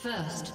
First Rampage.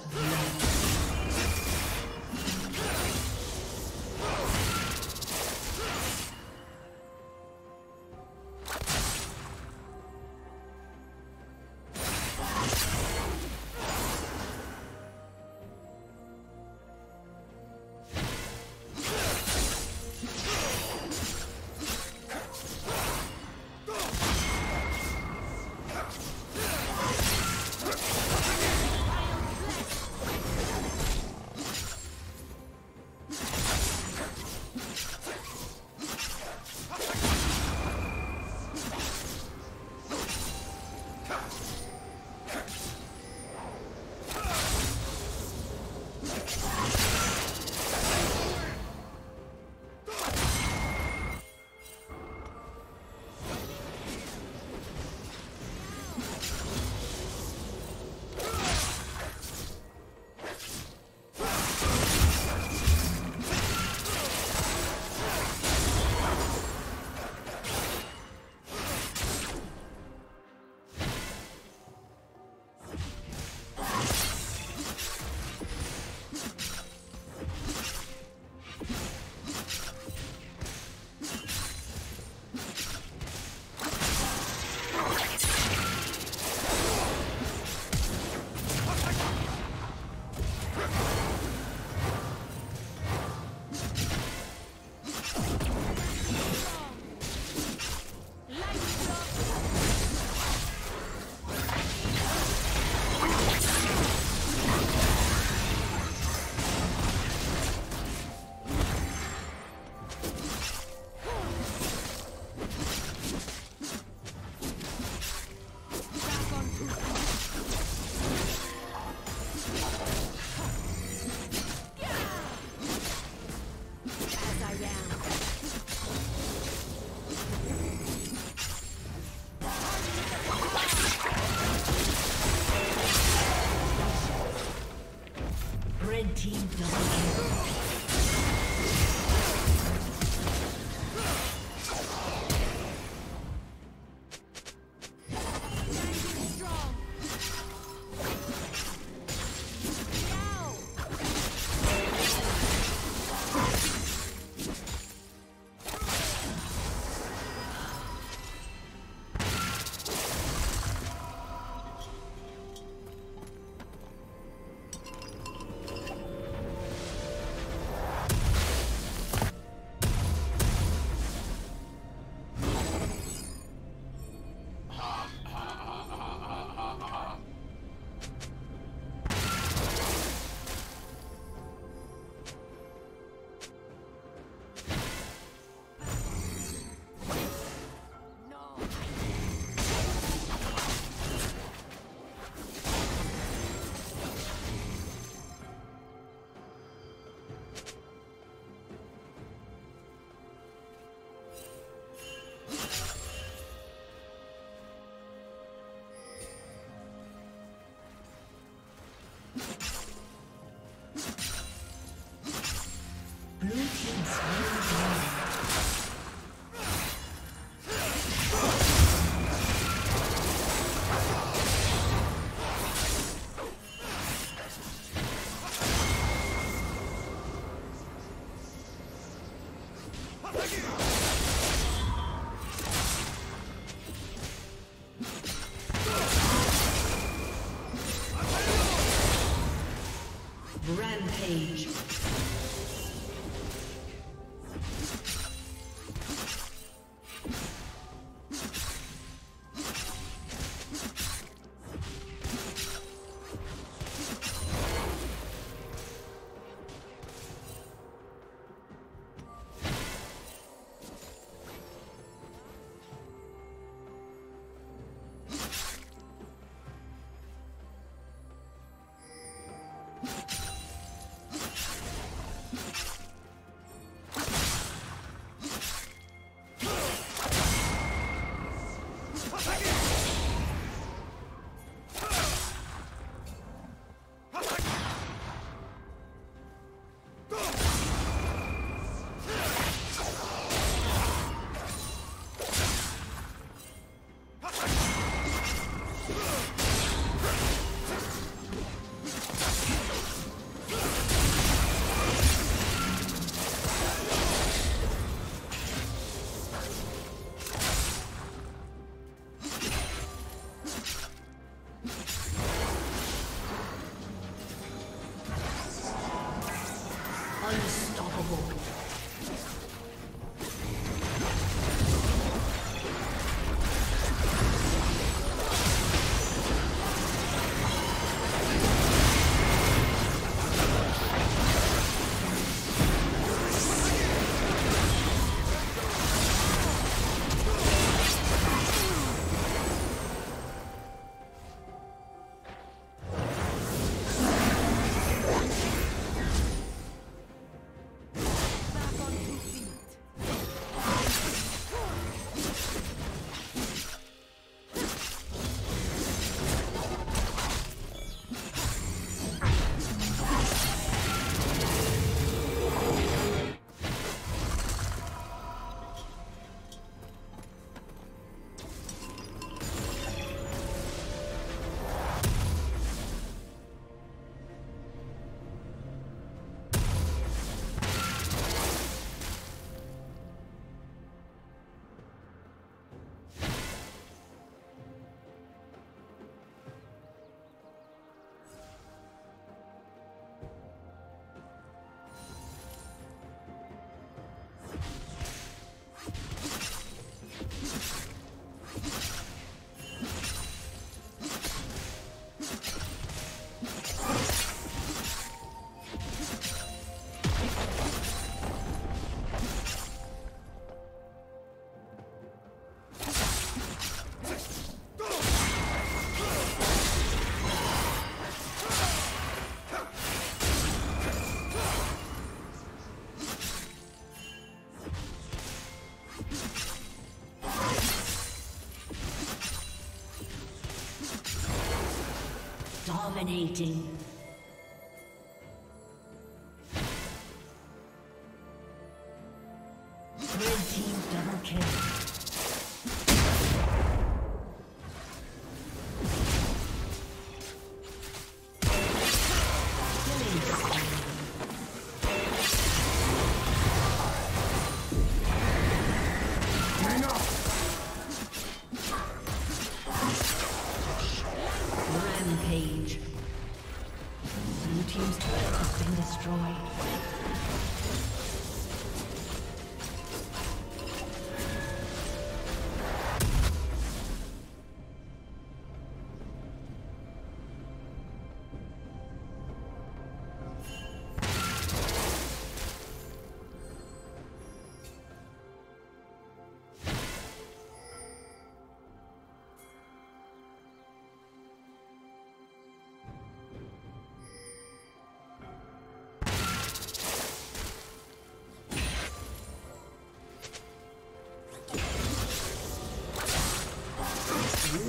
Dominating.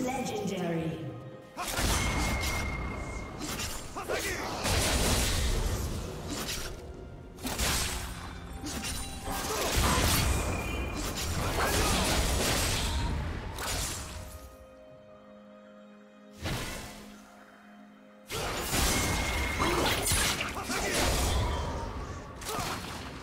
Legendary.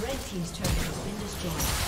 Red team's turret has been destroyed.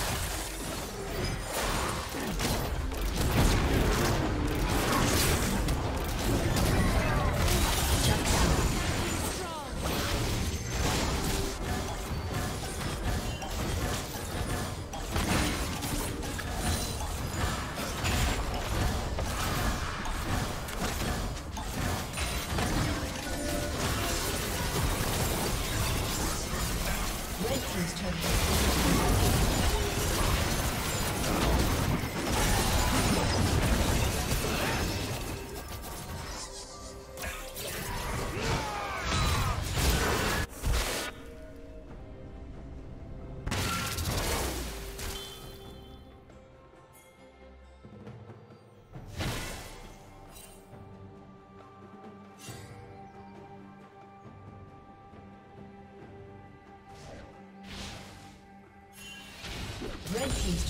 Red team's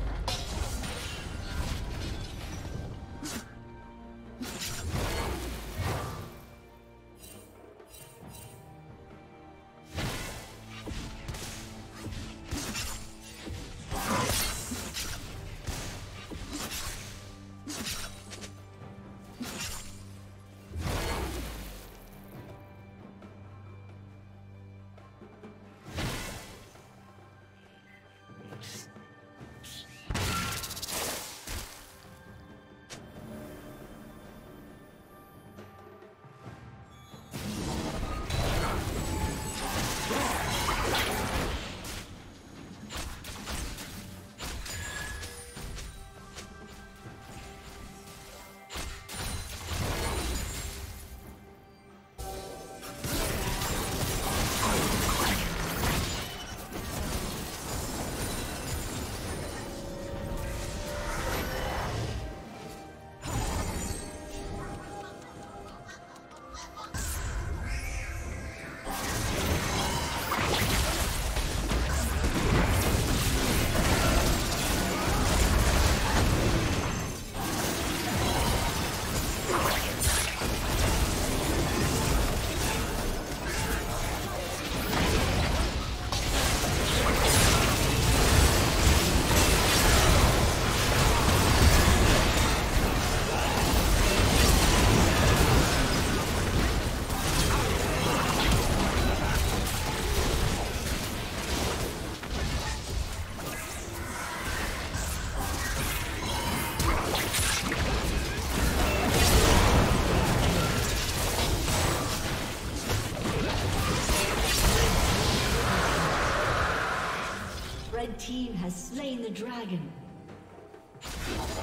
Red team has slain the dragon.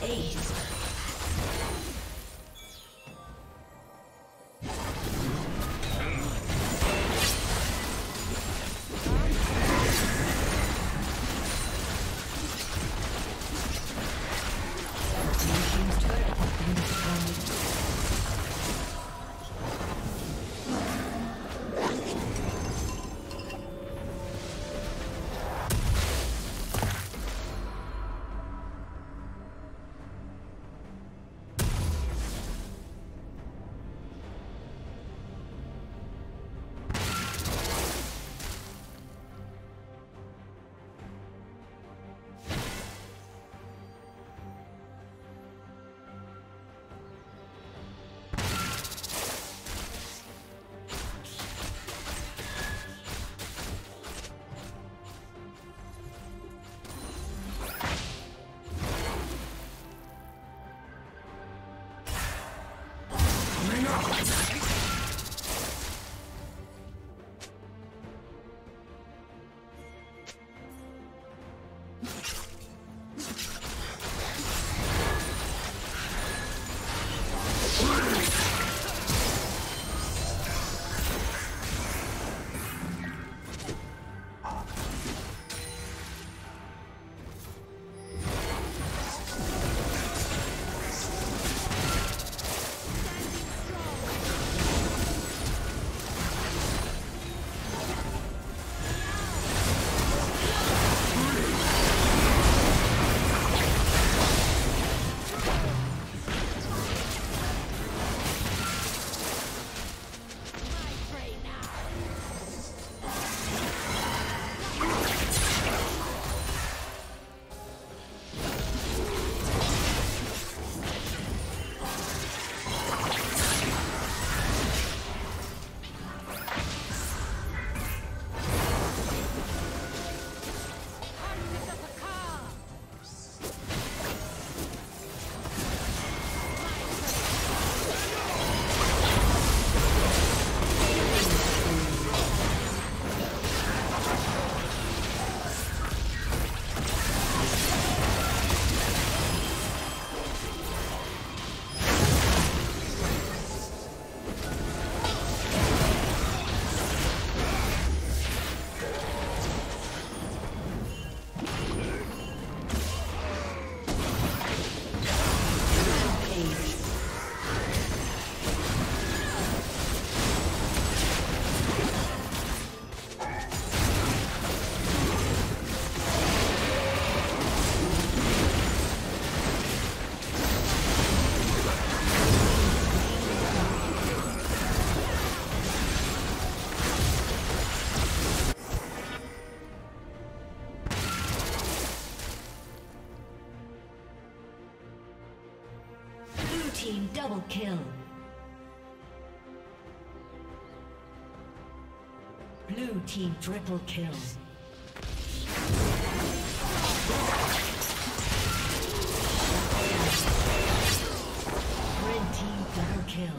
Ace. kill. Blue team triple kill. Red team double kill.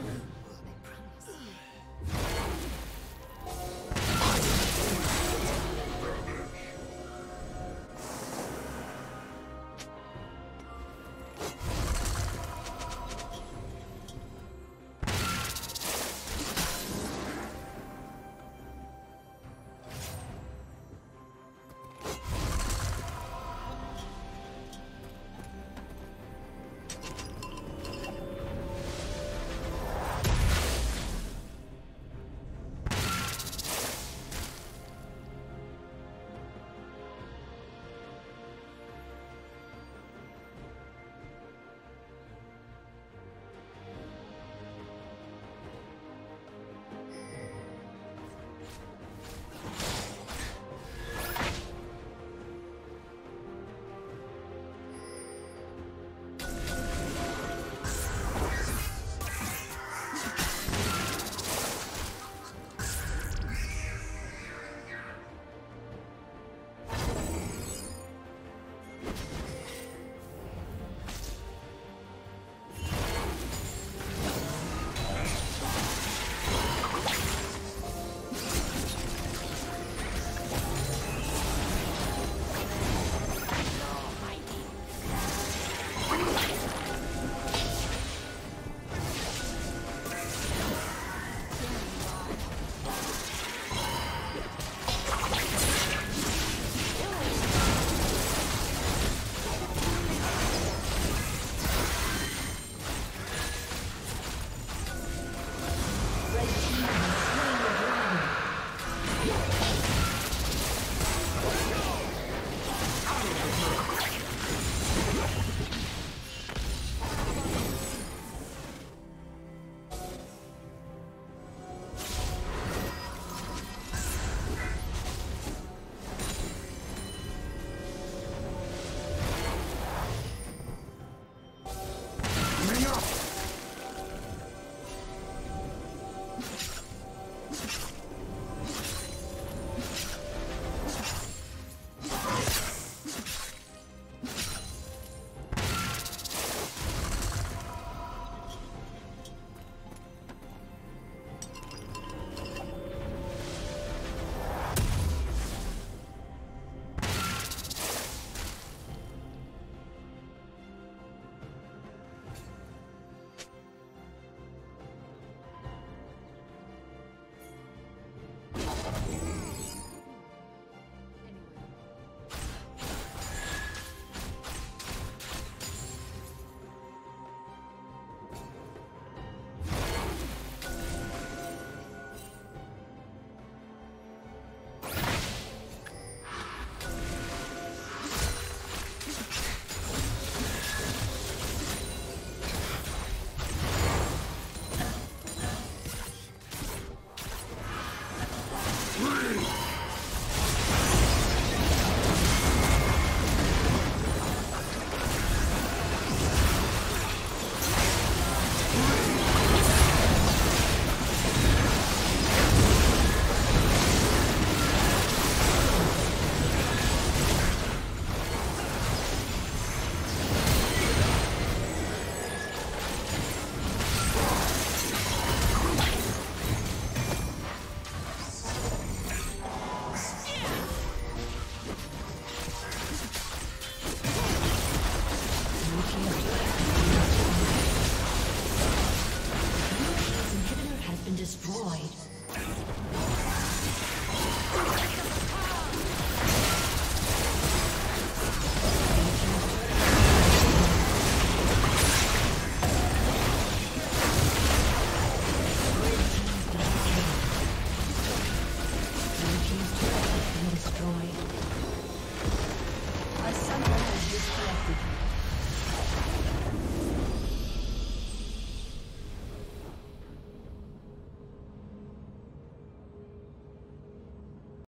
Destroyed. A summoner has disconnected.